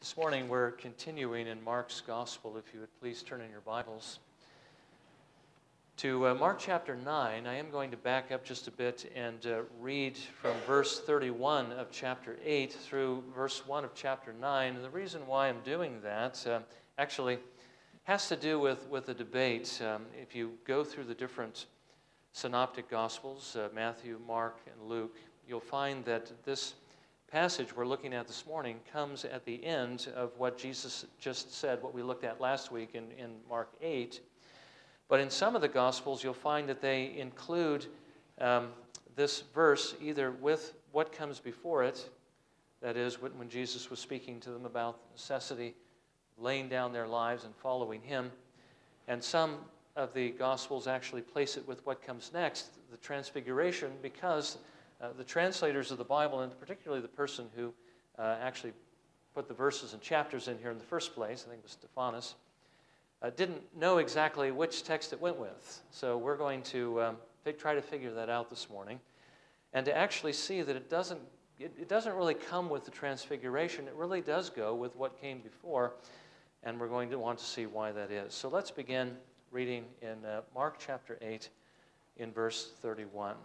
This morning we're continuing in Mark's Gospel. If you would please turn in your Bibles to Mark chapter 9. I am going to back up just a bit and read from verse 31 of chapter 8 through verse 1 of chapter 9. And the reason why I'm doing that actually has to do with a debate. If you go through the different synoptic Gospels, Matthew, Mark, and Luke, you'll find that this passage we're looking at this morning comes at the end of what Jesus just said, what we looked at last week in Mark 8. But in some of the Gospels, you'll find that they include this verse either with what comes before it, that is, when Jesus was speaking to them about the necessity of laying down their lives and following him, and some of the Gospels actually place it with what comes next, the Transfiguration, because the translators of the Bible, and particularly the person who actually put the verses and chapters in here in the first place, I think it was Stephanus, didn't know exactly which text it went with. So we're going to try to figure that out this morning, and to actually see that it doesn't really come with the Transfiguration. It really does go with what came before, and we're going to want to see why that is. So let's begin reading in Mark chapter 8 in verse 31.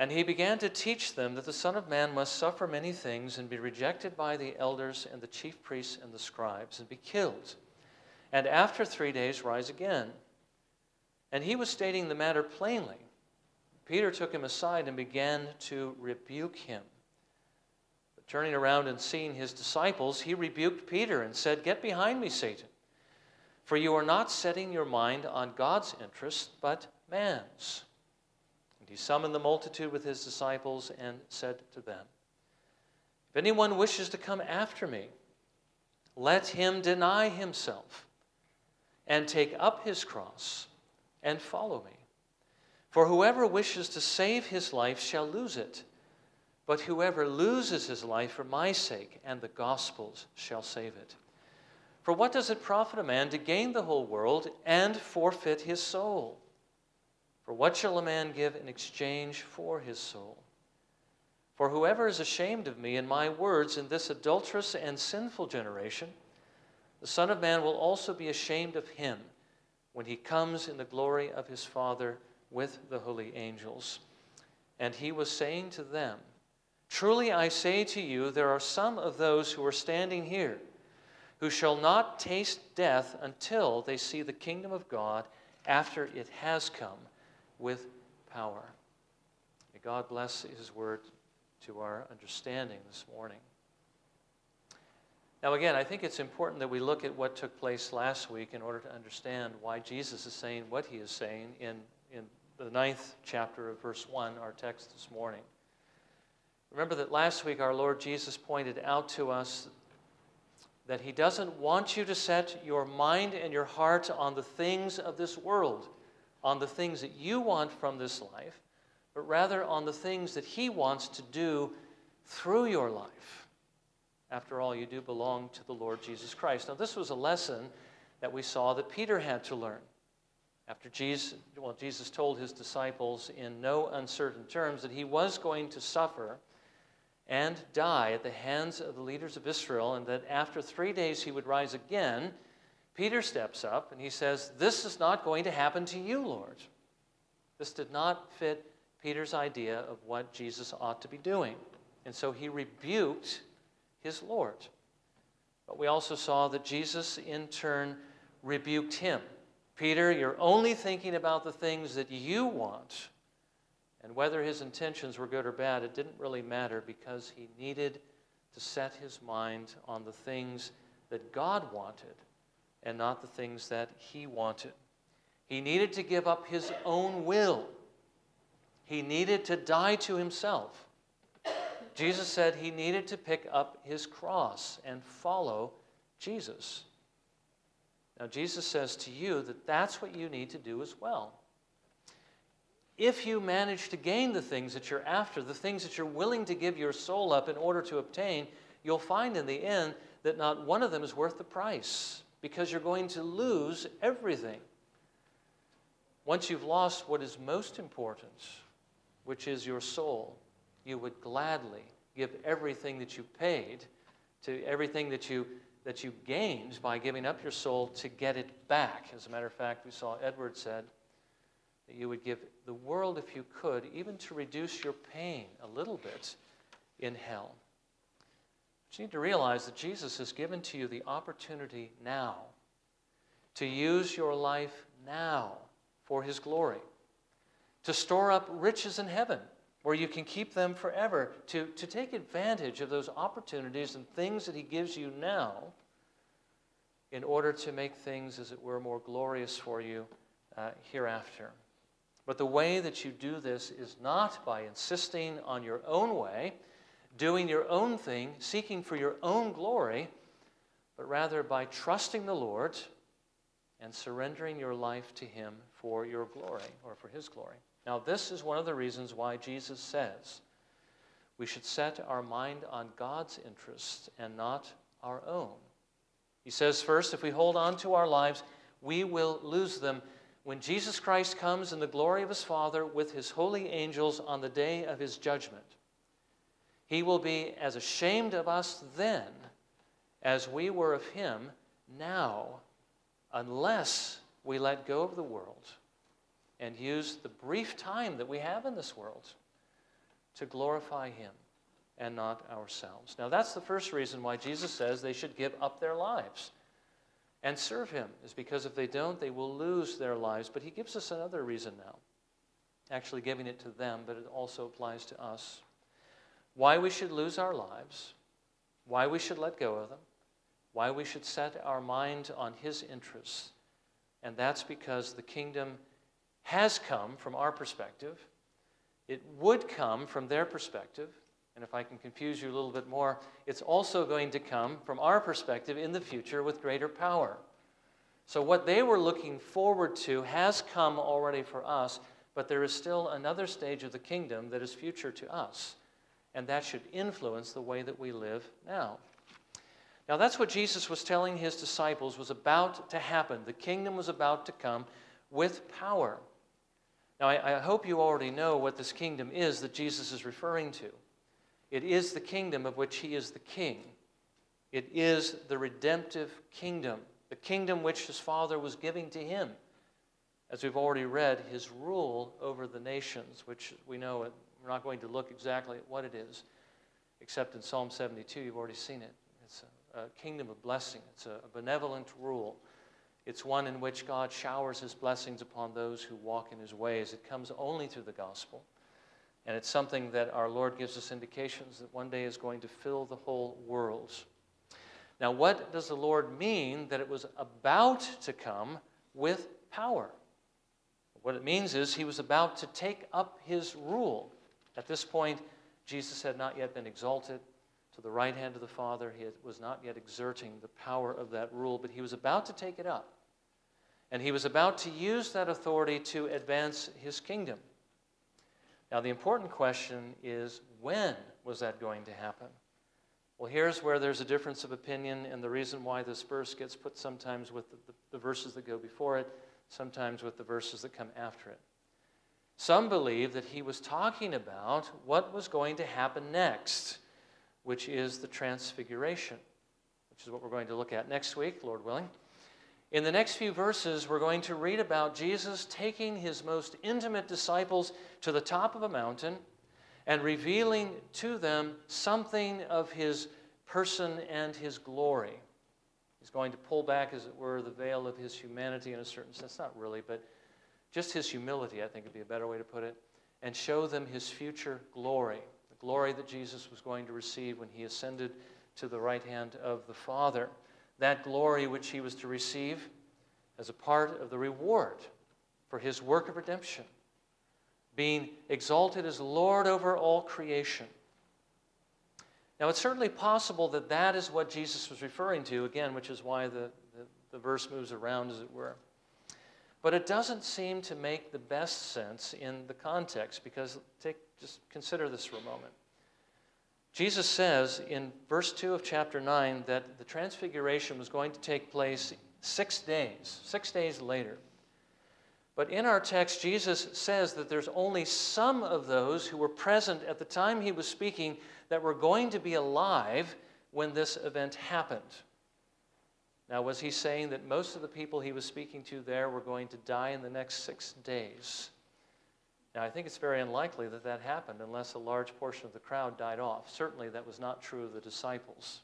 And he began to teach them that the Son of Man must suffer many things and be rejected by the elders and the chief priests and the scribes and be killed, and after 3 days rise again. And he was stating the matter plainly. Peter took him aside and began to rebuke him. But turning around and seeing his disciples, he rebuked Peter and said, "Get behind me, Satan, for you are not setting your mind on God's interest, but man's." He summoned the multitude with his disciples and said to them, "If anyone wishes to come after me, let him deny himself and take up his cross and follow me. For whoever wishes to save his life shall lose it, but whoever loses his life for my sake and the gospel's shall save it. For what does it profit a man to gain the whole world and forfeit his soul? For what shall a man give in exchange for his soul? For whoever is ashamed of me and my words in this adulterous and sinful generation, the Son of Man will also be ashamed of him when he comes in the glory of his Father with the holy angels." And he was saying to them, "Truly I say to you, there are some of those who are standing here who shall not taste death until they see the kingdom of God after it has come with power." May God bless his word to our understanding this morning. Now again, I think it's important that we look at what took place last week in order to understand why Jesus is saying what he is saying in the 9th chapter of verse 1, our text this morning. Remember that last week our Lord Jesus pointed out to us that he doesn't want you to set your mind and your heart on the things of this world, on the things that you want from this life, but rather on the things that he wants to do through your life. After all, you do belong to the Lord Jesus Christ. Now, this was a lesson that we saw that Peter had to learn. After Jesus told his disciples in no uncertain terms that he was going to suffer and die at the hands of the leaders of Israel, and that after 3 days he would rise again, Peter steps up and he says, "This is not going to happen to you, Lord." This did not fit Peter's idea of what Jesus ought to be doing. And so he rebuked his Lord. But we also saw that Jesus, in turn, rebuked him. "Peter, you're only thinking about the things that you want." And whether his intentions were good or bad, it didn't really matter, because he needed to set his mind on the things that God wanted and not the things that he wanted. He needed to give up his own will. He needed to die to himself. Jesus said he needed to pick up his cross and follow Jesus. Now Jesus says to you that that's what you need to do as well. If you manage to gain the things that you're after, the things that you're willing to give your soul up in order to obtain, you'll find in the end that not one of them is worth the price, because you're going to lose everything. Once you've lost what is most important, which is your soul, you would gladly give everything that you paid to everything that you gained by giving up your soul to get it back. As a matter of fact, we saw Edward said that you would give the world if you could, even to reduce your pain a little bit in hell. But you need to realize that Jesus has given to you the opportunity now to use your life now for his glory, to store up riches in heaven where you can keep them forever, to take advantage of those opportunities and things that he gives you now in order to make things, as it were, more glorious for you hereafter. But the way that you do this is not by insisting on your own way, doing your own thing, seeking for your own glory, but rather by trusting the Lord and surrendering your life to him for your glory, or for his glory. Now, this is one of the reasons why Jesus says we should set our mind on God's interests and not our own. He says, first, if we hold on to our lives, we will lose them when Jesus Christ comes in the glory of his Father with his holy angels on the day of his judgment. He will be as ashamed of us then as we were of him now, unless we let go of the world and use the brief time that we have in this world to glorify him and not ourselves. Now, that's the first reason why Jesus says they should give up their lives and serve him, is because if they don't, they will lose their lives. But he gives us another reason now, actually giving it to them, but it also applies to us. Why we should lose our lives, why we should let go of them, why we should set our mind on his interests. And that's because the kingdom has come from our perspective. It would come from their perspective. And if I can confuse you a little bit more, it's also going to come from our perspective in the future with greater power. So what they were looking forward to has come already for us, but there is still another stage of the kingdom that is future to us. And that should influence the way that we live now. Now, that's what Jesus was telling his disciples was about to happen. The kingdom was about to come with power. Now, I hope you already know what this kingdom is that Jesus is referring to. It is the kingdom of which he is the king. It is the redemptive kingdom, the kingdom which his Father was giving to him. As we've already read, his rule over the nations, which we know we're not going to look exactly at what it is, except in Psalm 72, you've already seen it. It's a kingdom of blessing. It's a benevolent rule. It's one in which God showers his blessings upon those who walk in his ways. It comes only through the gospel. And it's something that our Lord gives us indications that one day is going to fill the whole world. Now, what does the Lord mean that it was about to come with power? What it means is he was about to take up his rule. At this point, Jesus had not yet been exalted to the right hand of the Father. He was not yet exerting the power of that rule, but he was about to take it up. And he was about to use that authority to advance his kingdom. Now, the important question is, when was that going to happen? Well, here's where there's a difference of opinion, and the reason why this verse gets put sometimes with the verses that go before it, sometimes with the verses that come after it. Some believe that he was talking about what was going to happen next, which is the transfiguration, which is what we're going to look at next week, Lord willing. In the next few verses, we're going to read about Jesus taking his most intimate disciples to the top of a mountain and revealing to them something of his person and his glory. He's going to pull back, as it were, the veil of his humanity in a certain sense. Not really, but just his humility, I think would be a better way to put it, and show them his future glory. Glory that Jesus was going to receive when he ascended to the right hand of the Father. That glory which he was to receive as a part of the reward for his work of redemption, being exalted as Lord over all creation. Now, it's certainly possible that that is what Jesus was referring to, again, which is why the verse moves around, as it were. But it doesn't seem to make the best sense in the context, because just consider this for a moment. Jesus says in verse 2 of chapter 9 that the transfiguration was going to take place 6 days later. But in our text, Jesus says that there's only some of those who were present at the time he was speaking that were going to be alive when this event happened. Now, was he saying that most of the people he was speaking to there were going to die in the next 6 days? Now, I think it's very unlikely that that happened unless a large portion of the crowd died off. Certainly, that was not true of the disciples.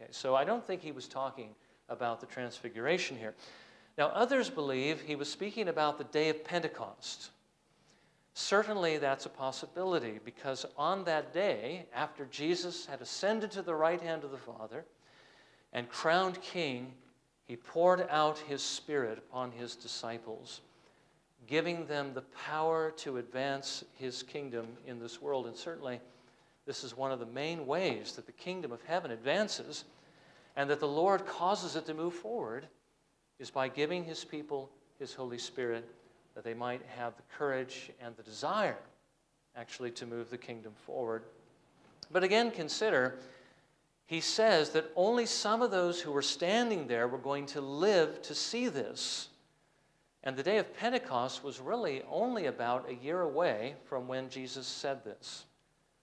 Okay, so I don't think he was talking about the transfiguration here. Now, others believe he was speaking about the day of Pentecost. Certainly, that's a possibility, because on that day, after Jesus had ascended to the right hand of the Father and crowned king, he poured out his Spirit upon his disciples, giving them the power to advance his kingdom in this world. And certainly, this is one of the main ways that the kingdom of heaven advances and that the Lord causes it to move forward, is by giving his people his Holy Spirit, that they might have the courage and the desire actually to move the kingdom forward. But again, consider, he says that only some of those who were standing there were going to live to see this. And the day of Pentecost was really only about a year away from when Jesus said this.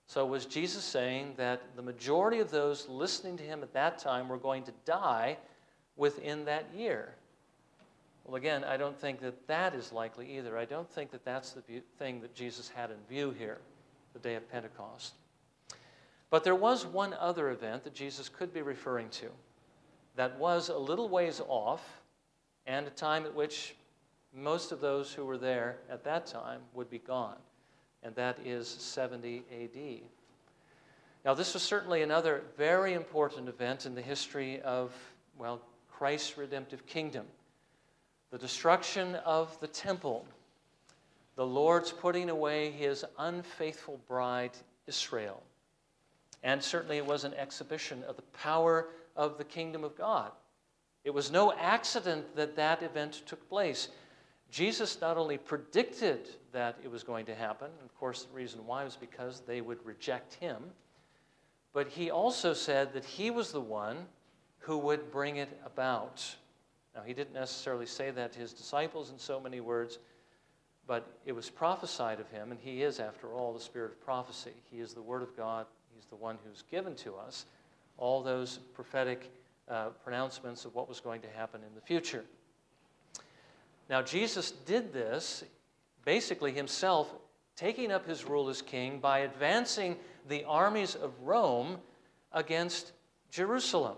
So was Jesus saying that the majority of those listening to him at that time were going to die within that year? Well, again, I don't think that that is likely either. I don't think that that's the thing that Jesus had in view here, the day of Pentecost. But there was one other event that Jesus could be referring to that was a little ways off, and a time at which most of those who were there at that time would be gone, and that is 70 AD. Now, this was certainly another very important event in the history of, well, Christ's redemptive kingdom. The destruction of the temple, the Lord's putting away his unfaithful bride, Israel. And certainly it was an exhibition of the power of the kingdom of God. It was no accident that that event took place. Jesus not only predicted that it was going to happen, and of course the reason why was because they would reject him, but he also said that he was the one who would bring it about. Now, he didn't necessarily say that to his disciples in so many words, but it was prophesied of him, and he is, after all, the spirit of prophecy. He is the Word of God. He's the one who's given to us all those prophetic pronouncements of what was going to happen in the future. Now, Jesus did this, basically himself taking up his rule as king by advancing the armies of Rome against Jerusalem.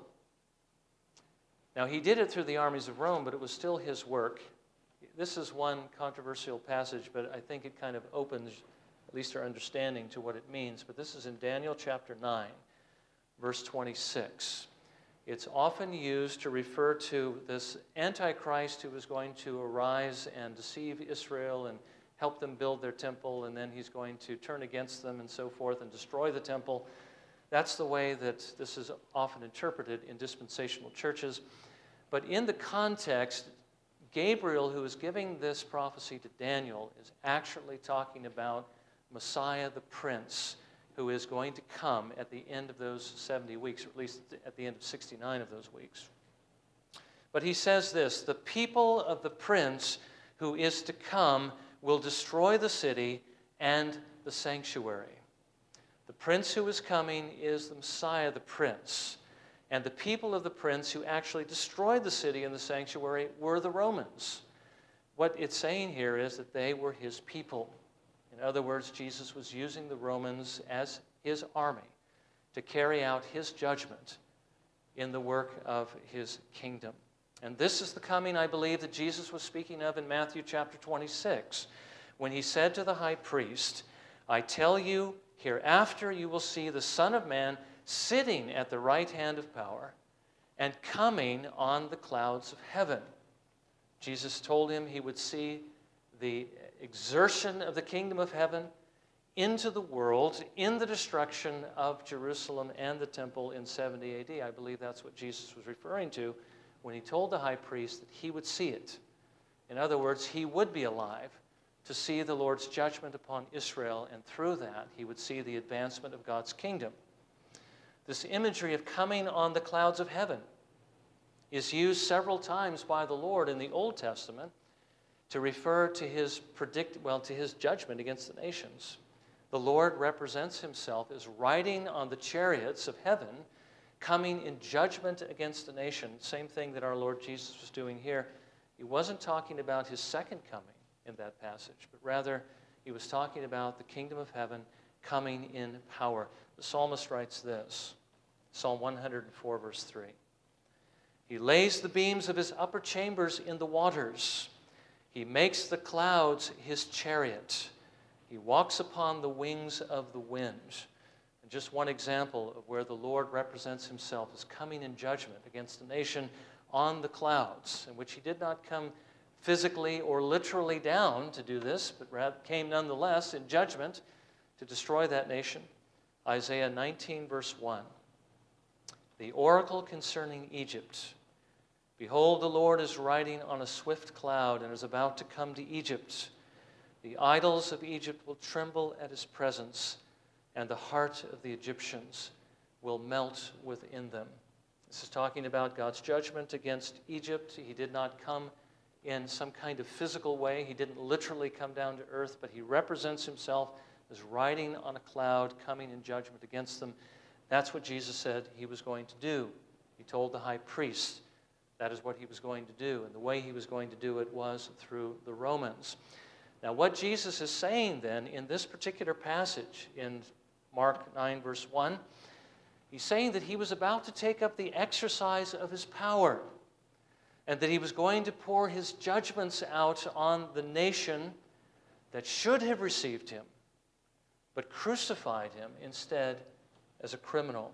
Now, he did it through the armies of Rome, but it was still his work. This is one controversial passage, but I think it kind of opens at least our understanding to what it means. But this is in Daniel chapter 9, verse 26. It's often used to refer to this Antichrist who is going to arise and deceive Israel and help them build their temple, and then he's going to turn against them and so forth and destroy the temple. That's the way that this is often interpreted in dispensational churches. But in the context, Gabriel, who is giving this prophecy to Daniel, is actually talking about Messiah the Prince, who is going to come at the end of those 70 weeks, or at least at the end of 69 of those weeks. But he says this, "The people of the Prince who is to come will destroy the city and the sanctuary." The prince who is coming is the Messiah, the Prince. And the people of the prince who actually destroyed the city and the sanctuary were the Romans. What it's saying here is that they were his people. In other words, Jesus was using the Romans as his army to carry out his judgment in the work of his kingdom. And this is the coming, I believe, that Jesus was speaking of in Matthew chapter 26, when he said to the high priest, "I tell you, hereafter you will see the Son of Man sitting at the right hand of power and coming on the clouds of heaven." Jesus told him he would see the exertion of the kingdom of heaven into the world in the destruction of Jerusalem and the temple in 70 AD. I believe that's what Jesus was referring to when he told the high priest that he would see it. In other words, he would be alive to see the Lord's judgment upon Israel, and through that, he would see the advancement of God's kingdom. This imagery of coming on the clouds of heaven is used several times by the Lord in the Old Testament to refer to his judgment against the nations. The Lord represents himself as riding on the chariots of heaven coming in judgment against the nation, same thing that our Lord Jesus was doing here. He wasn't talking about his second coming in that passage, but rather he was talking about the kingdom of heaven coming in power. The psalmist writes this, Psalm 104, verse 3. He lays the beams of his upper chambers in the waters. He makes the clouds his chariot. He walks upon the wings of the wind. And just one example of where the Lord represents himself is coming in judgment against the nation on the clouds, in which he did not come physically or literally down to do this, but rather came nonetheless in judgment to destroy that nation. Isaiah 19, verse 1. The oracle concerning Egypt. Behold, the Lord is riding on a swift cloud and is about to come to Egypt. The idols of Egypt will tremble at his presence, and the heart of the Egyptians will melt within them. This is talking about God's judgment against Egypt. He did not come in some kind of physical way. He didn't literally come down to earth, but he represents himself as riding on a cloud, coming in judgment against them. That's what Jesus said he was going to do. He told the high priest that is what he was going to do, and the way he was going to do it was through the Romans. Now, what Jesus is saying then in this particular passage in Mark 9, verse 1, he's saying that he was about to take up the exercise of his power, and that he was going to pour his judgments out on the nation that should have received him, but crucified him instead as a criminal.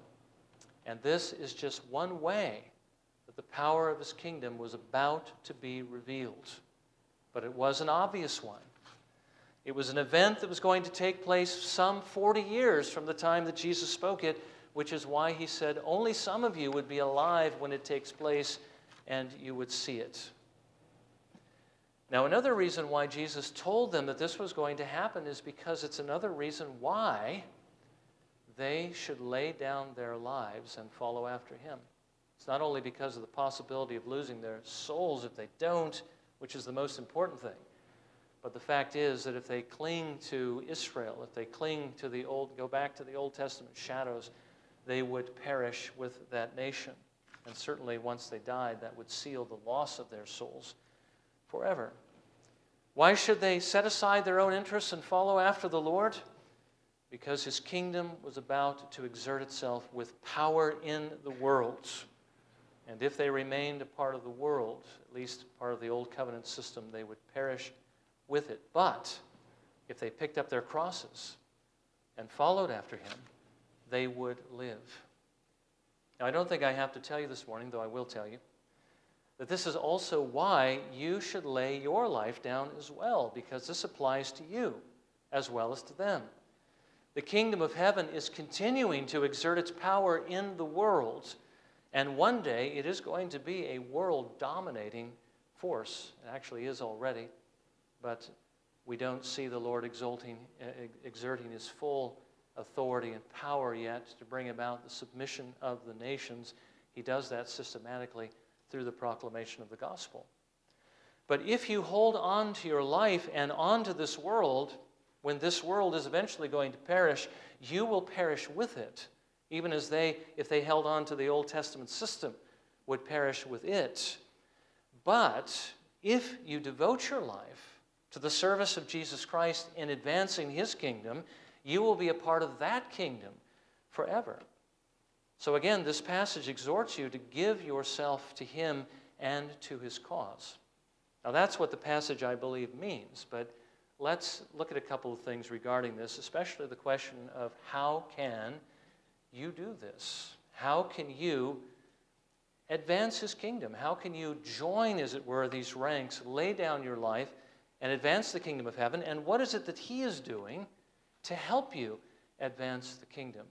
And this is just one way that the power of his kingdom was about to be revealed. But it was an obvious one. It was an event that was going to take place some 40 years from the time that Jesus spoke it, which is why he said only some of you would be alive when it takes place and you would see it. Now, another reason why Jesus told them that this was going to happen is because it's another reason why they should lay down their lives and follow after him. It's not only because of the possibility of losing their souls if they don't, which is the most important thing, but the fact is that if they cling to Israel, if they cling to the old, go back to the Old Testament shadows, they would perish with that nation. And certainly once they died, that would seal the loss of their souls forever. Why should they set aside their own interests and follow after the Lord? Because his kingdom was about to exert itself with power in the world. And if they remained a part of the world, at least part of the old covenant system, they would perish with it. But if they picked up their crosses and followed after him, they would live. Now, I don't think I have to tell you this morning, though I will tell you, that this is also why you should lay your life down as well, because this applies to you as well as to them. The kingdom of heaven is continuing to exert its power in the world, and one day it is going to be a world-dominating force. It actually is already, but we don't see the Lord exerting his full authority and power yet to bring about the submission of the nations. He does that systematically through the proclamation of the gospel. But if you hold on to your life and on to this world, when this world is eventually going to perish, you will perish with it, even as they, if they held on to the Old Testament system, would perish with it. But if you devote your life to the service of Jesus Christ in advancing his kingdom, you will be a part of that kingdom forever. So again, this passage exhorts you to give yourself to him and to his cause. Now, that's what the passage, I believe, means, but let's look at a couple of things regarding this, especially the question of how can you do this? How can you advance his kingdom? How can you join, as it were, these ranks, lay down your life, and advance the kingdom of heaven? And what is it that he is doing to help you advance the kingdom?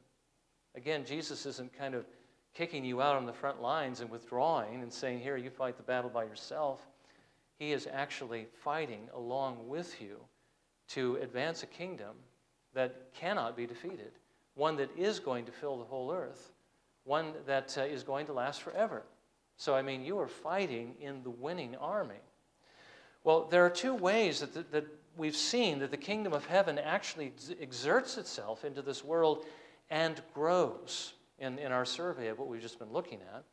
Again, Jesus isn't kind of kicking you out on the front lines and withdrawing and saying, here, you fight the battle by yourself. He is actually fighting along with you to advance a kingdom that cannot be defeated, one that is going to fill the whole earth, one that is going to last forever. So, I mean, you are fighting in the winning army. Well, there are two ways that, that we've seen that the kingdom of heaven actually exerts itself into this world and grows. in our survey of what we've just been looking at.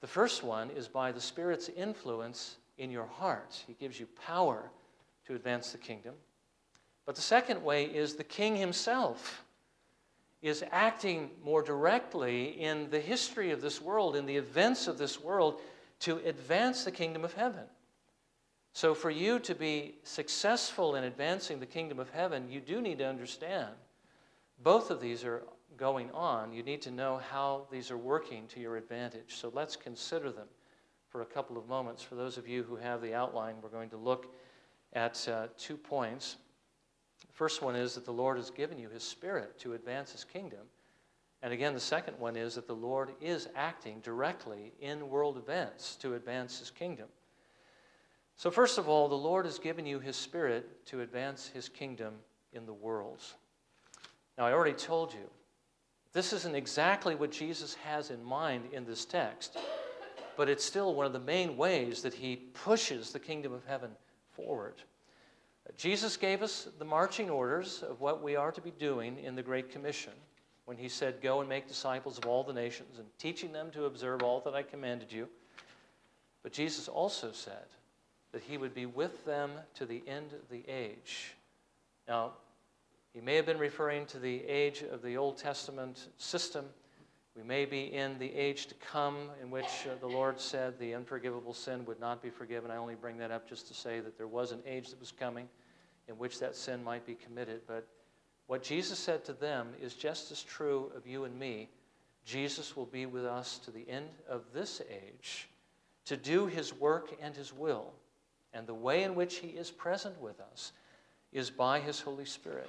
The first one is by the Spirit's influence in your hearts. He gives you power to advance the kingdom. But the second way is the king himself is acting more directly in the history of this world, in the events of this world, to advance the kingdom of heaven. So for you to be successful in advancing the kingdom of heaven, you do need to understand both of these are going on. You need to know how these are working to your advantage. So let's consider them for a couple of moments. For those of you who have the outline, we're going to look at 2 points. The first one is that the Lord has given you his Spirit to advance his kingdom. And again, the second one is that the Lord is acting directly in world events to advance his kingdom. So first of all, the Lord has given you his Spirit to advance his kingdom in the world. Now, I already told you, this isn't exactly what Jesus has in mind in this text, but it's still one of the main ways that he pushes the kingdom of heaven forward. Jesus gave us the marching orders of what we are to be doing in the Great Commission when he said, "Go and make disciples of all the nations and teaching them to observe all that I commanded you." But Jesus also said that he would be with them to the end of the age. Now, he may have been referring to the age of the Old Testament system. We may be in the age to come in which the Lord said the unforgivable sin would not be forgiven. I only bring that up just to say that there was an age that was coming in which that sin might be committed. But what Jesus said to them is just as true of you and me. Jesus will be with us to the end of this age to do his work and his will. And the way in which he is present with us is by his Holy Spirit.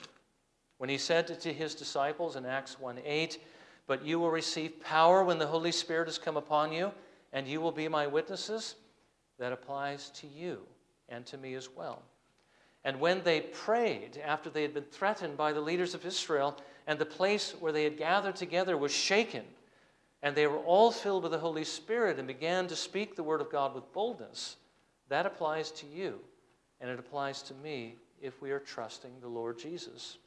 When he said to his disciples in Acts 1:8, "But you will receive power when the Holy Spirit has come upon you, and you will be my witnesses," that applies to you and to me as well. And when they prayed after they had been threatened by the leaders of Israel, and the place where they had gathered together was shaken, and they were all filled with the Holy Spirit and began to speak the word of God with boldness, that applies to you, and it applies to me if we are trusting the Lord Jesus.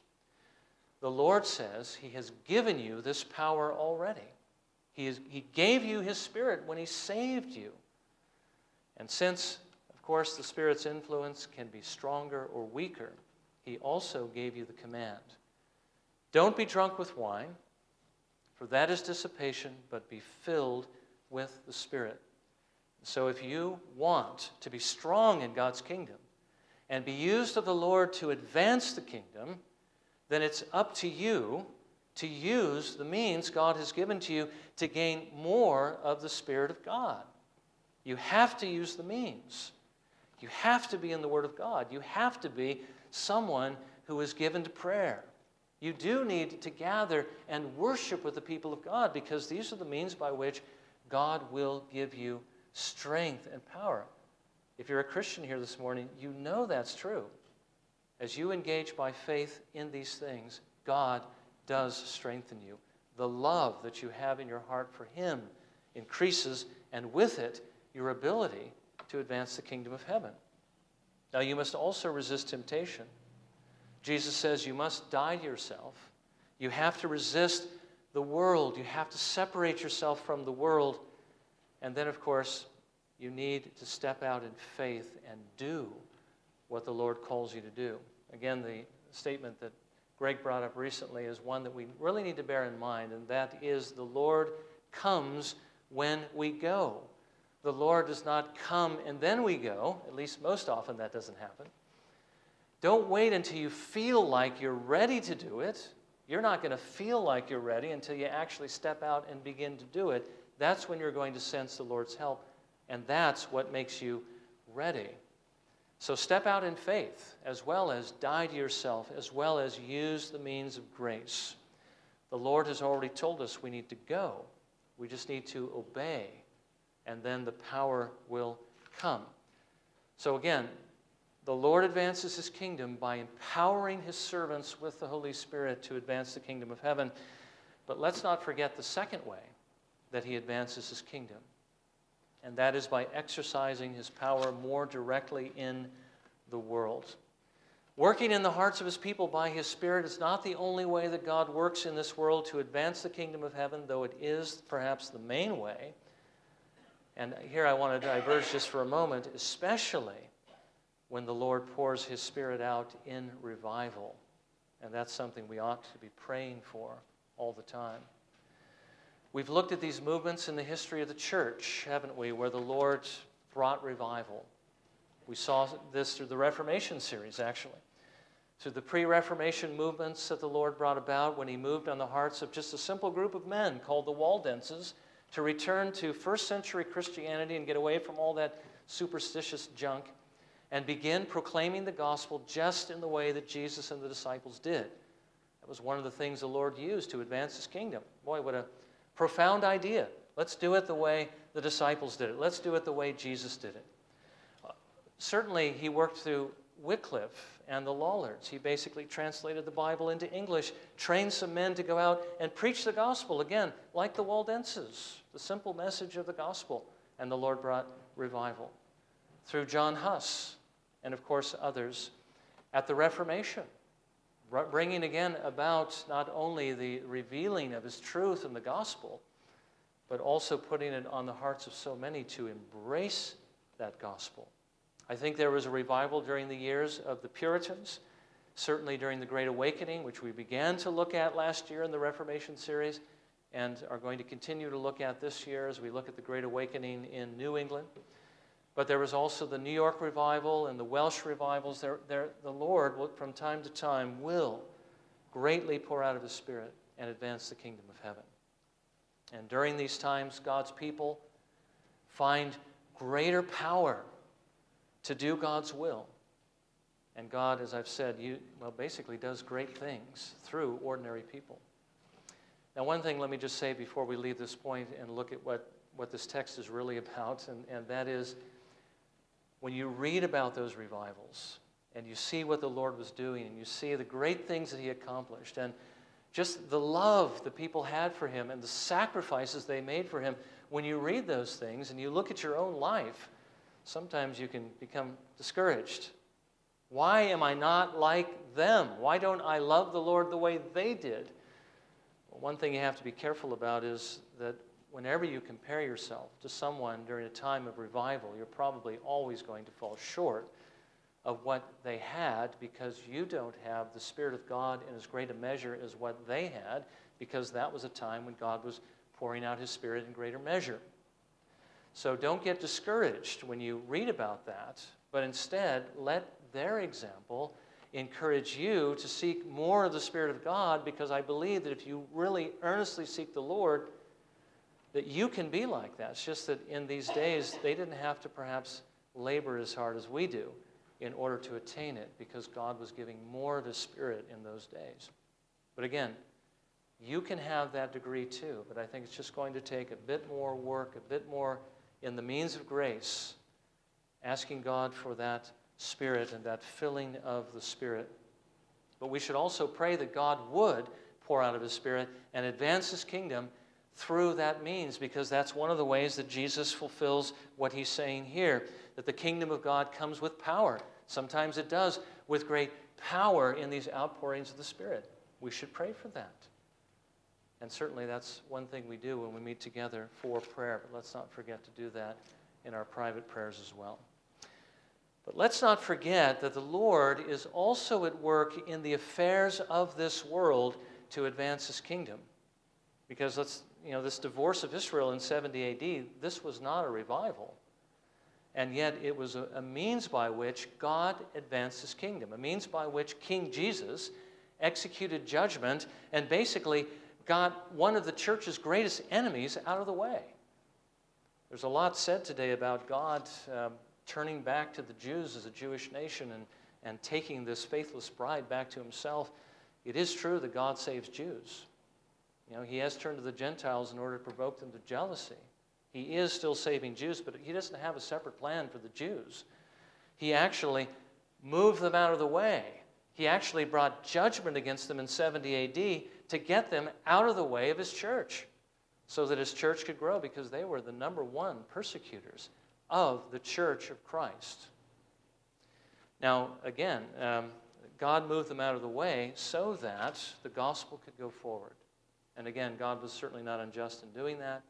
The Lord says he has given you this power already. He gave you his Spirit when he saved you. And since, of course, the Spirit's influence can be stronger or weaker, he also gave you the command. "Don't be drunk with wine, for that is dissipation, but be filled with the Spirit." So if you want to be strong in God's kingdom and be used of the Lord to advance the kingdom, then it's up to you to use the means God has given to you to gain more of the Spirit of God. You have to use the means. You have to be in the Word of God. You have to be someone who is given to prayer. You do need to gather and worship with the people of God, because these are the means by which God will give you strength and power. If you're a Christian here this morning, you know that's true. As you engage by faith in these things, God does strengthen you. The love that you have in your heart for him increases, and with it, your ability to advance the kingdom of heaven. Now, you must also resist temptation. Jesus says you must die to yourself. You have to resist the world. You have to separate yourself from the world. And then, of course, you need to step out in faith and do what the Lord calls you to do. Again, the statement that Greg brought up recently is one that we really need to bear in mind, and that is the Lord comes when we go. The Lord does not come and then we go. At least most often that doesn't happen. Don't wait until you feel like you're ready to do it. You're not going to feel like you're ready until you actually step out and begin to do it. That's when you're going to sense the Lord's help, and that's what makes you ready. So step out in faith, as well as die to yourself, as well as use the means of grace. The Lord has already told us we need to go. We just need to obey, and then the power will come. So again, the Lord advances his kingdom by empowering his servants with the Holy Spirit to advance the kingdom of heaven. But let's not forget the second way that he advances his kingdom, and that is by exercising his power more directly in the world. Working in the hearts of his people by his Spirit is not the only way that God works in this world to advance the kingdom of heaven, though it is perhaps the main way. And here I want to diverge just for a moment, especially when the Lord pours his Spirit out in revival. And that's something we ought to be praying for all the time. We've looked at these movements in the history of the church, haven't we, where the Lord brought revival. We saw this through the Reformation series, actually. Through the pre-Reformation movements that the Lord brought about when he moved on the hearts of just a simple group of men called the Waldenses to return to first century Christianity and get away from all that superstitious junk and begin proclaiming the gospel just in the way that Jesus and the disciples did. That was one of the things the Lord used to advance his kingdom. Boy, what a profound idea. Let's do it the way the disciples did it. Let's do it the way Jesus did it. Certainly, he worked through Wycliffe and the Lollards. He basically translated the Bible into English, trained some men to go out and preach the gospel, again, like the Waldenses, the simple message of the gospel, and the Lord brought revival. Through John Huss and, of course, others at the Reformation, bringing again about not only the revealing of his truth in the gospel, but also putting it on the hearts of so many to embrace that gospel. I think there was a revival during the years of the Puritans, certainly during the Great Awakening, which we began to look at last year in the Reformation series and are going to continue to look at this year as we look at the Great Awakening in New England. But there was also the New York Revival and the Welsh Revivals. The Lord, from time to time, will greatly pour out of his Spirit and advance the kingdom of heaven. And during these times, God's people find greater power to do God's will. And God, as I've said, basically does great things through ordinary people. Now, one thing let me just say before we leave this point and look at what this text is really about, and that is when you read about those revivals and you see what the Lord was doing and you see the great things that he accomplished and just the love the people had for him and the sacrifices they made for him, when you read those things and you look at your own life, sometimes you can become discouraged. Why am I not like them? Why don't I love the Lord the way they did? Well, one thing you have to be careful about is that whenever you compare yourself to someone during a time of revival, you're probably always going to fall short of what they had because you don't have the Spirit of God in as great a measure as what they had, because that was a time when God was pouring out his Spirit in greater measure. So don't get discouraged when you read about that, but instead let their example encourage you to seek more of the Spirit of God, because I believe that if you really earnestly seek the Lord, that you can be like that. It's just that in these days, they didn't have to perhaps labor as hard as we do in order to attain it, because God was giving more of his Spirit in those days. But again, you can have that degree too, but I think it's just going to take a bit more work, a bit more in the means of grace, asking God for that Spirit and that filling of the Spirit. But we should also pray that God would pour out of his Spirit and advance his kingdom through that means, because that's one of the ways that Jesus fulfills what he's saying here, that the kingdom of God comes with power. Sometimes it does, with great power in these outpourings of the Spirit. We should pray for that. And certainly that's one thing we do when we meet together for prayer, but let's not forget to do that in our private prayers as well. But let's not forget that the Lord is also at work in the affairs of this world to advance his kingdom. Because this divorce of Israel in 70 AD, this was not a revival. And yet it was a means by which God advanced his kingdom, a means by which King Jesus executed judgment and basically got one of the church's greatest enemies out of the way. There's a lot said today about God turning back to the Jews as a Jewish nation and taking this faithless bride back to himself. It is true that God saves Jews. He has turned to the Gentiles in order to provoke them to jealousy. He is still saving Jews, but he doesn't have a separate plan for the Jews. He actually moved them out of the way. He actually brought judgment against them in 70 AD, to get them out of the way of his church so that his church could grow, because they were the #1 persecutors of the church of Christ. Now, again, God moved them out of the way so that the gospel could go forward. And again, God was certainly not unjust in doing that.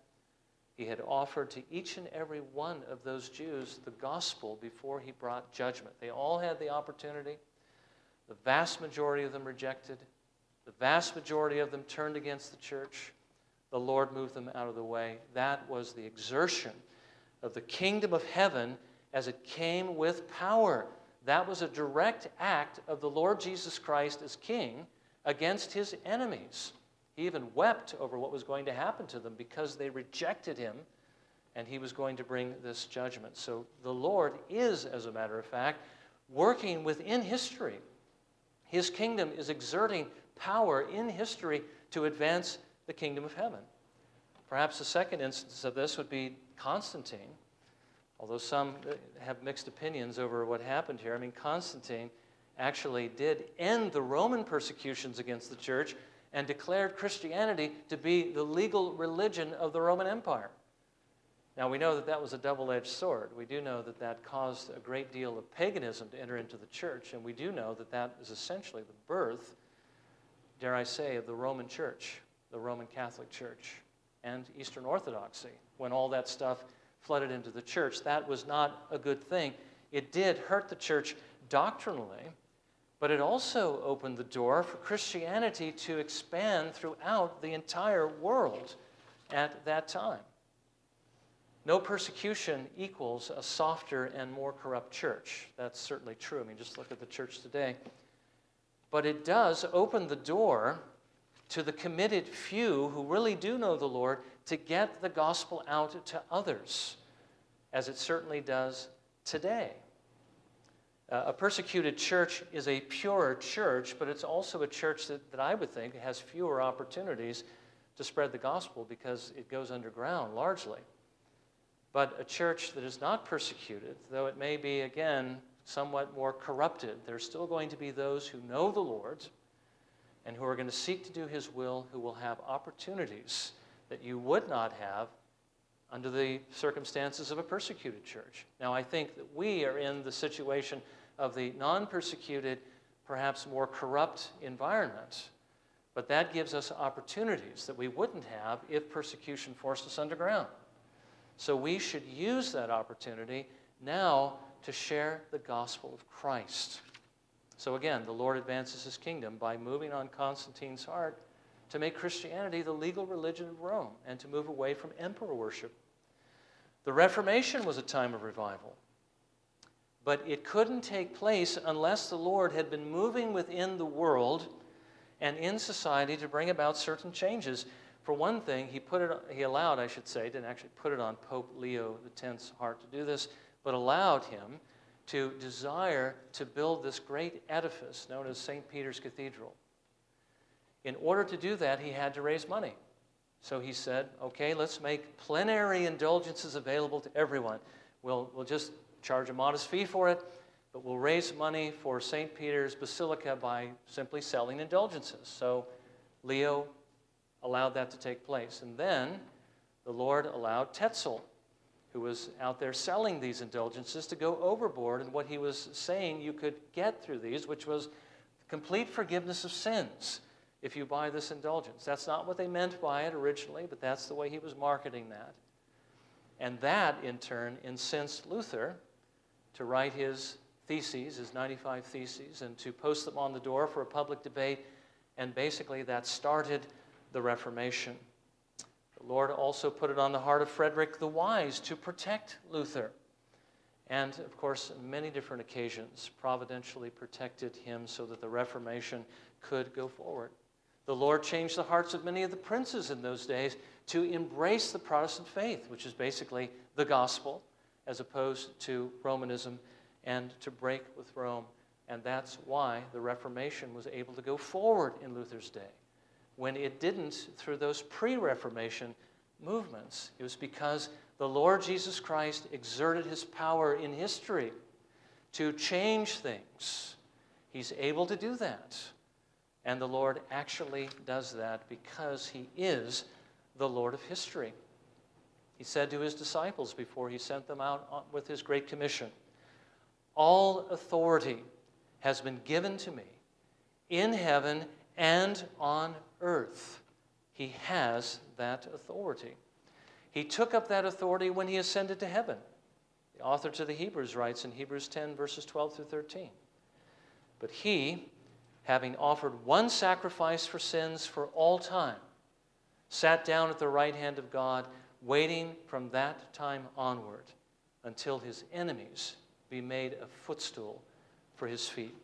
He had offered to each and every one of those Jews the gospel before he brought judgment. They all had the opportunity. The vast majority of them rejected. The vast majority of them turned against the church. The Lord moved them out of the way. That was the exertion of the kingdom of heaven as it came with power. That was a direct act of the Lord Jesus Christ as king against his enemies. He even wept over what was going to happen to them because they rejected him, and he was going to bring this judgment. So the Lord is, as a matter of fact, working within history. His kingdom is exerting power in history to advance the kingdom of heaven. Perhaps the second instance of this would be Constantine, although some have mixed opinions over what happened here. I mean, Constantine actually did end the Roman persecutions against the church and declared Christianity to be the legal religion of the Roman Empire. Now, we know that that was a double-edged sword. We do know that that caused a great deal of paganism to enter into the church, and we do know that that is essentially the birth, dare I say, of the Roman Church, the Roman Catholic Church, and Eastern Orthodoxy. When all that stuff flooded into the church, that was not a good thing. It did hurt the church doctrinally, but it also opened the door for Christianity to expand throughout the entire world at that time. No persecution equals a softer and more corrupt church. That's certainly true. I mean, just look at the church today. But it does open the door to the committed few who really do know the Lord to get the gospel out to others, as it certainly does today. A persecuted church is a purer church, but it's also a church that I would think has fewer opportunities to spread the gospel because it goes underground largely. But a church that is not persecuted, though it may be, again, somewhat more corrupted, there's still going to be those who know the Lord and who are going to seek to do his will, who will have opportunities that you would not have under the circumstances of a persecuted church. Now, I think that we are in the situation of the non-persecuted, perhaps more corrupt environment, but that gives us opportunities that we wouldn't have if persecution forced us underground. So we should use that opportunity now to share the gospel of Christ. So again, the Lord advances his kingdom by moving on Constantine's heart to make Christianity the legal religion of Rome and to move away from emperor worship. The Reformation was a time of revival, but it couldn't take place unless the Lord had been moving within the world and in society to bring about certain changes. For one thing, he allowed, didn't actually put it on Pope Leo X's heart to do this, but allowed him to desire to build this great edifice known as St. Peter's Cathedral. In order to do that, he had to raise money. So he said, okay, let's make plenary indulgences available to everyone. We'll just charge a modest fee for it, but we'll raise money for St. Peter's Basilica by simply selling indulgences. So Leo allowed that to take place. And then the Lord allowed Tetzel, who was out there selling these indulgences, to go overboard in what he was saying you could get through these, which was complete forgiveness of sins if you buy this indulgence. That's not what they meant by it originally, but that's the way he was marketing that. And that, in turn, incensed Luther to write his theses, his 95 theses, and to post them on the door for a public debate, and basically that started the Reformation. The Lord also put it on the heart of Frederick the Wise to protect Luther. And, of course, on many different occasions, providentially protected him so that the Reformation could go forward. The Lord changed the hearts of many of the princes in those days to embrace the Protestant faith, which is basically the gospel, as opposed to Romanism, and to break with Rome. And that's why the Reformation was able to go forward in Luther's day, when it didn't through those pre-Reformation movements. It was because the Lord Jesus Christ exerted his power in history to change things. He's able to do that. And the Lord actually does that because he is the Lord of history. He said to his disciples before he sent them out with his Great Commission, "All authority has been given to me in heaven and on earth. He has that authority. He took up that authority when he ascended to heaven. The author to the Hebrews writes in Hebrews 10, verses 12 through 13. But he, having offered one sacrifice for sins for all time, sat down at the right hand of God, waiting from that time onward until his enemies be made a footstool for his feet.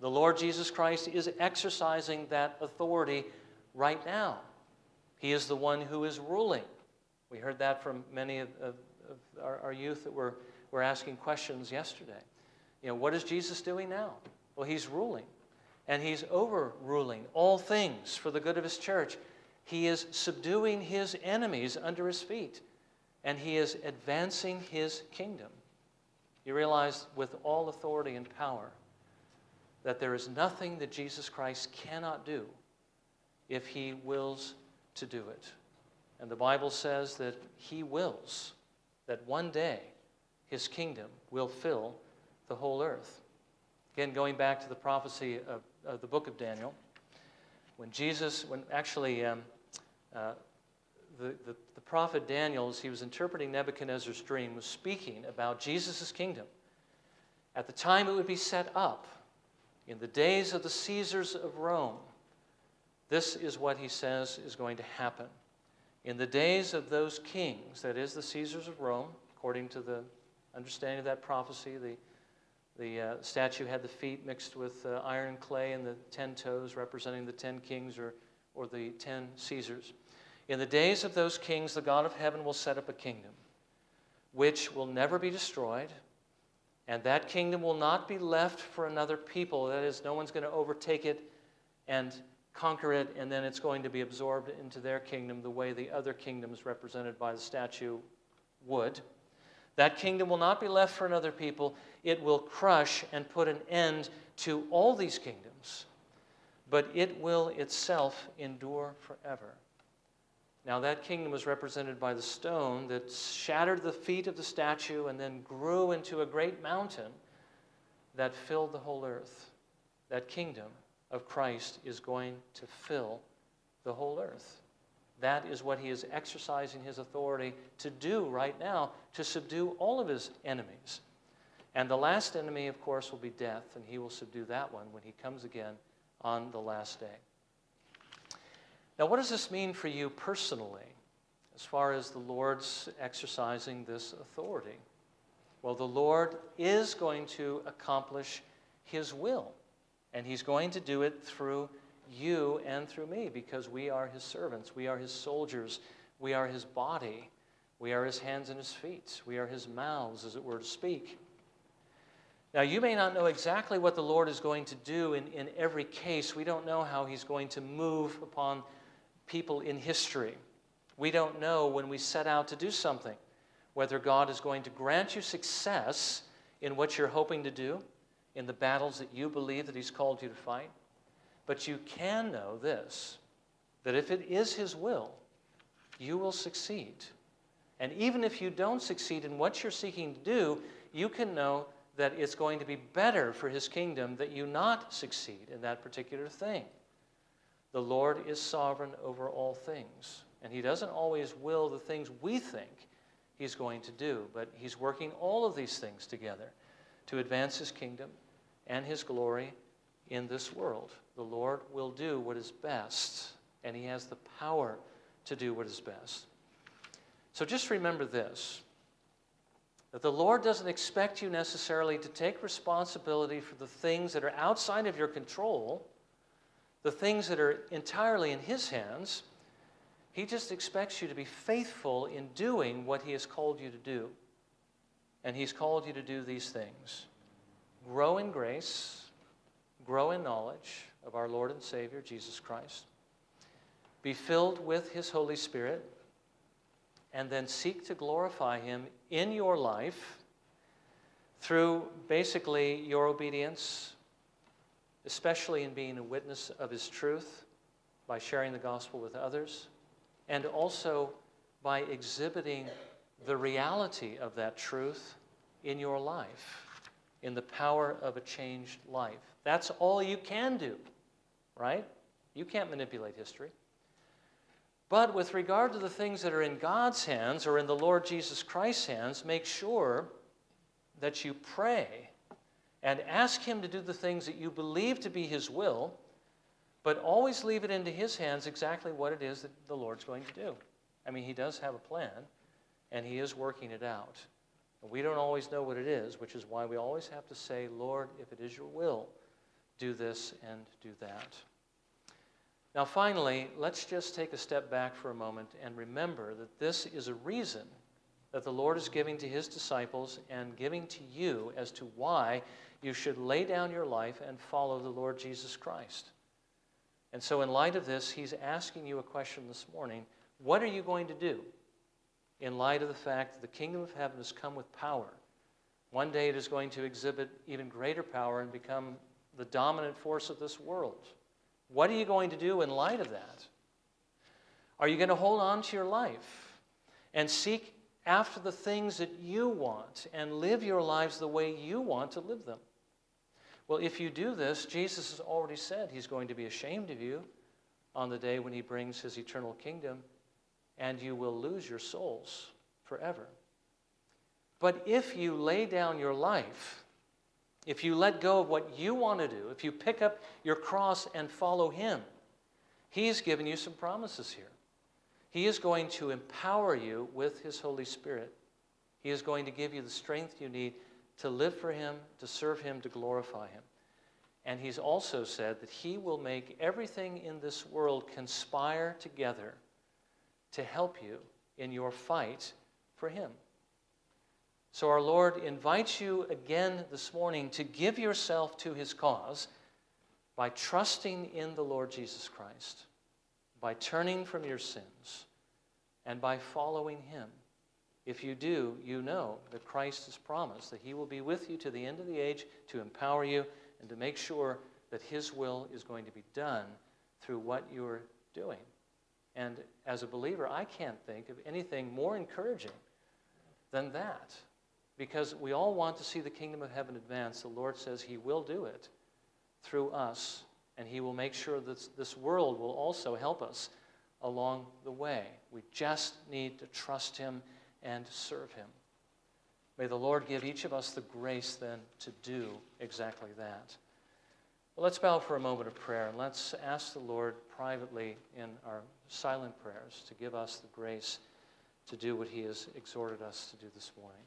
The Lord Jesus Christ is exercising that authority right now. He is the one who is ruling. We heard that from many of our youth that were asking questions yesterday. You know, what is Jesus doing now? Well, he's ruling, and he's overruling all things for the good of his church. He is subduing his enemies under his feet, and he is advancing his kingdom. You realize with all authority and power that there is nothing that Jesus Christ cannot do if he wills to do it. And the Bible says that he wills that one day his kingdom will fill the whole earth. Again, going back to the prophecy of the book of Daniel, when Jesus, the prophet Daniel, as he was interpreting Nebuchadnezzar's dream, was speaking about Jesus' kingdom. At the time it would be set up, in the days of the Caesars of Rome, this is what he says is going to happen. In the days of those kings, that is the Caesars of Rome, according to the understanding of that prophecy, the statue had the feet mixed with iron and clay and the 10 toes representing the 10 kings or the 10 Caesars. In the days of those kings, the God of heaven will set up a kingdom which will never be destroyed, and that kingdom will not be left for another people. That is, no one's going to overtake it and conquer it, and then it's going to be absorbed into their kingdom the way the other kingdoms represented by the statue would. That kingdom will not be left for another people. It will crush and put an end to all these kingdoms, but it will itself endure forever. Now that kingdom was represented by the stone that shattered the feet of the statue and then grew into a great mountain that filled the whole earth. That kingdom of Christ is going to fill the whole earth. That is what he is exercising his authority to do right now, to subdue all of his enemies. And the last enemy, of course, will be death, and he will subdue that one when he comes again on the last day. Now, what does this mean for you personally as far as the Lord's exercising this authority? Well, the Lord is going to accomplish his will, and he's going to do it through you and through me, because we are his servants, we are his soldiers, we are his body, we are his hands and his feet, we are his mouths, as it were, to speak. Now, you may not know exactly what the Lord is going to do in every case. We don't know how he's going to move upon people in history. We don't know when we set out to do something, whether God is going to grant you success in what you're hoping to do, in the battles that you believe that he's called you to fight. But you can know this, that if it is his will, you will succeed. And even if you don't succeed in what you're seeking to do, you can know that it's going to be better for his kingdom that you not succeed in that particular thing. The Lord is sovereign over all things, and he doesn't always will the things we think he's going to do, but he's working all of these things together to advance his kingdom and his glory in this world. The Lord will do what is best, and he has the power to do what is best. So just remember this, that the Lord doesn't expect you necessarily to take responsibility for the things that are outside of your control, the things that are entirely in his hands. He just expects you to be faithful in doing what he has called you to do. And he's called you to do these things. Grow in grace. Grow in knowledge of our Lord and Savior, Jesus Christ. Be filled with his Holy Spirit, and then seek to glorify him in your life through basically your obedience, especially in being a witness of his truth by sharing the gospel with others, and also by exhibiting the reality of that truth in your life in the power of a changed life. That's all you can do, right? You can't manipulate history. But with regard to the things that are in God's hands or in the Lord Jesus Christ's hands, make sure that you pray and ask him to do the things that you believe to be his will, but always leave it into his hands exactly what it is that the Lord's going to do. I mean, he does have a plan, and he is working it out. We don't always know what it is, which is why we always have to say, Lord, if it is your will, do this and do that. Now, finally, let's just take a step back for a moment and remember that this is a reason that the Lord is giving to his disciples and giving to you as to why you should lay down your life and follow the Lord Jesus Christ. And so in light of this, he's asking you a question this morning. What are you going to do in light of the fact that the kingdom of heaven has come with power? One day it is going to exhibit even greater power and become the dominant force of this world. What are you going to do in light of that? Are you going to hold on to your life and seek after the things that you want and live your lives the way you want to live them? Well, if you do this, Jesus has already said he's going to be ashamed of you on the day when he brings his eternal kingdom, and you will lose your souls forever. But if you lay down your life, if you let go of what you want to do, if you pick up your cross and follow him, he's given you some promises here. He is going to empower you with his Holy Spirit. He is going to give you the strength you need to live for him, to serve him, to glorify him. And he's also said that he will make everything in this world conspire together to help you in your fight for him. So our Lord invites you again this morning to give yourself to his cause by trusting in the Lord Jesus Christ, by turning from your sins, and by following him. If you do, you know that Christ has promised that he will be with you to the end of the age to empower you and to make sure that his will is going to be done through what you're doing. And as a believer, I can't think of anything more encouraging than that, because we all want to see the kingdom of heaven advance. The Lord says he will do it through us, and he will make sure that this world will also help us along the way. We just need to trust him and serve him. May the Lord give each of us the grace then to do exactly that. Well, let's bow for a moment of prayer, and let's ask the Lord privately in our silent prayers to give us the grace to do what he has exhorted us to do this morning.